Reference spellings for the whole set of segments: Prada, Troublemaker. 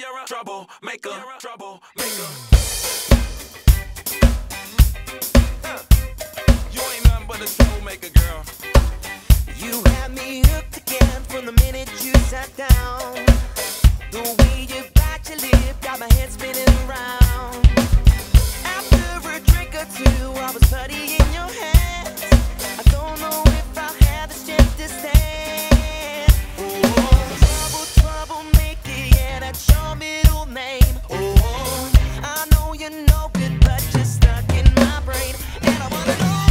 You're a troublemaker. You're a troublemaker. You ain't nothing but a troublemaker, girl. You had me hooked again from the minute you sat down. The way you bite your lip got my head spinning around. After a drink or two, I was studying your hands. I don't know if I'll have the strength to stand. Oh, troublemaker, yeah, that's your middle name. Oh, I know you're no good, but you're stuck in my brain. And I wanna know,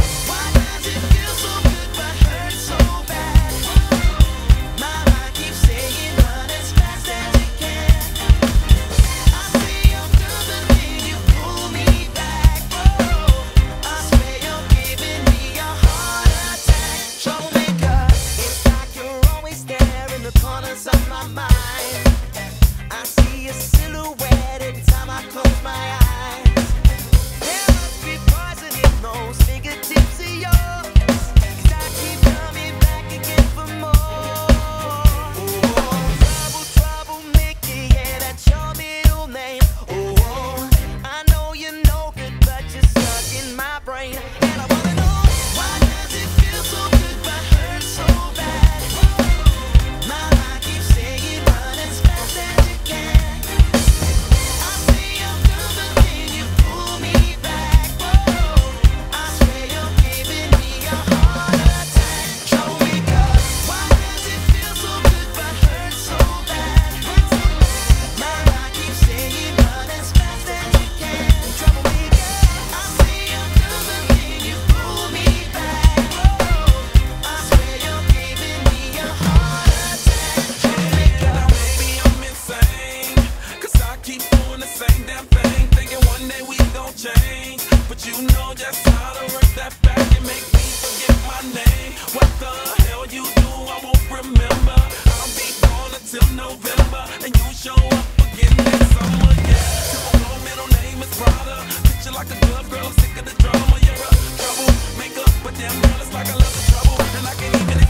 I see a silhouette every time I close my eyes. There must be poison in those fingertips of yours, 'cause I keep coming back again for more. Oh, troublemaker, yeah, that's your middle name. Oh, I know you're no good, but you're stuck in my brain. And I wanna know, why does it feel so good but hurt so bad? My mind keeps saying, but you know just how to work that back and make me forget my name. What the hell you do, I won't remember. I'll be gone until November, and you show up again next summer, yeah. Your own middle name is Prada. Picture like a glove girl, I'm sick of the drama. You're a troublemaker, but damn girl, it's like I love the trouble, and I can't even